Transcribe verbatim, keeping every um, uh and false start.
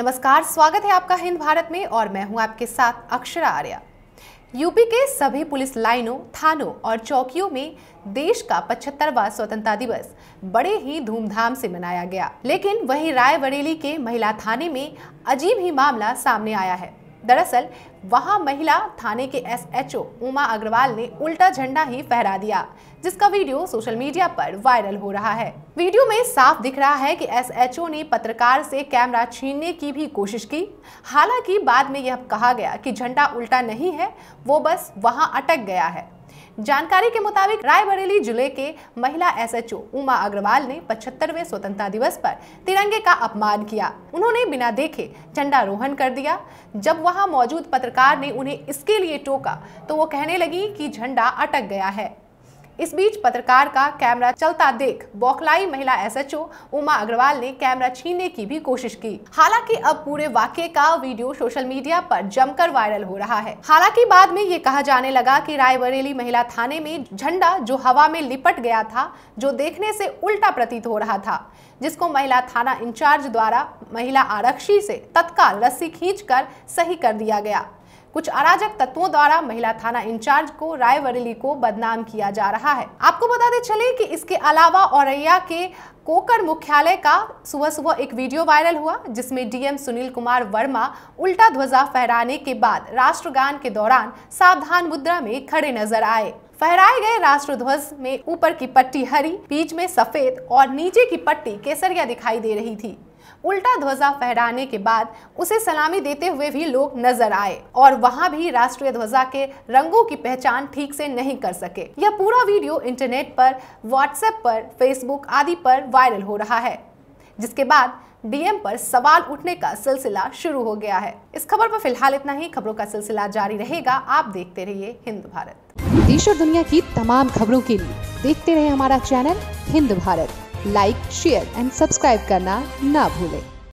नमस्कार, स्वागत है आपका हिंद भारत में और मैं हूं आपके साथ अक्षरा आर्या। यूपी के सभी पुलिस लाइनों, थानों और चौकियों में देश का पचहत्तरवां स्वतंत्रता दिवस बड़े ही धूमधाम से मनाया गया। लेकिन वहीं रायबरेली के महिला थाने में अजीब ही मामला सामने आया है। दरअसल वहां महिला थाने के एसएचओ उमा अग्रवाल ने उल्टा झंडा ही फहरा दिया, जिसका वीडियो सोशल मीडिया पर वायरल हो रहा है। वीडियो में साफ दिख रहा है कि एसएचओ ने पत्रकार से कैमरा छीनने की भी कोशिश की। हालांकि बाद में यह कहा गया कि झंडा उल्टा नहीं है, वो बस वहां अटक गया है। जानकारी के मुताबिक रायबरेली जिले के महिला एसएचओ उमा अग्रवाल ने पचहत्तरवें स्वतंत्रता दिवस पर तिरंगे का अपमान किया। उन्होंने बिना देखे झंडारोहण कर दिया। जब वहां मौजूद पत्रकार ने उन्हें इसके लिए टोका तो वो कहने लगी कि झंडा अटक गया है। इस बीच पत्रकार का कैमरा चलता देख बौखलाई महिला एसएचओ उमा अग्रवाल ने कैमरा छीनने की भी कोशिश की। हालांकि अब पूरे वाक्य का वीडियो सोशल मीडिया पर जमकर वायरल हो रहा है। हालांकि बाद में ये कहा जाने लगा कि रायबरेली महिला थाने में झंडा जो हवा में लिपट गया था, जो देखने से उल्टा प्रतीत हो रहा था, जिसको महिला थाना इंचार्ज द्वारा महिला आरक्षी से तत्काल रस्सी खींचकर सही कर दिया गया। कुछ अराजक तत्वों द्वारा महिला थाना इंचार्ज को रायबरेली को बदनाम किया जा रहा है। आपको बताते चले कि इसके अलावा औरैया के कोकर मुख्यालय का सुबह सुबह एक वीडियो वायरल हुआ, जिसमें डीएम सुनील कुमार वर्मा उल्टा ध्वजा फहराने के बाद राष्ट्रगान के दौरान सावधान मुद्रा में खड़े नजर आए। फहराए गए राष्ट्र ध्वज में ऊपर की पट्टी हरी, बीच में सफेद और नीचे की पट्टी केसरिया दिखाई दे रही थी। उल्टा ध्वजा फहराने के बाद उसे सलामी देते हुए भी लोग नजर आए और वहां भी राष्ट्रीय ध्वजा के रंगों की पहचान ठीक से नहीं कर सके। यह पूरा वीडियो इंटरनेट पर, व्हाट्सएप पर, फेसबुक आदि पर वायरल हो रहा है, जिसके बाद डीएम पर सवाल उठने का सिलसिला शुरू हो गया है। इस खबर पर फिलहाल इतना ही। खबरों का सिलसिला जारी रहेगा। आप देखते रहिए हिंद भारत। देश और दुनिया की तमाम खबरों के लिए देखते रहे हमारा channel Hind Bharat. Like, share and subscribe करना ना भूलें।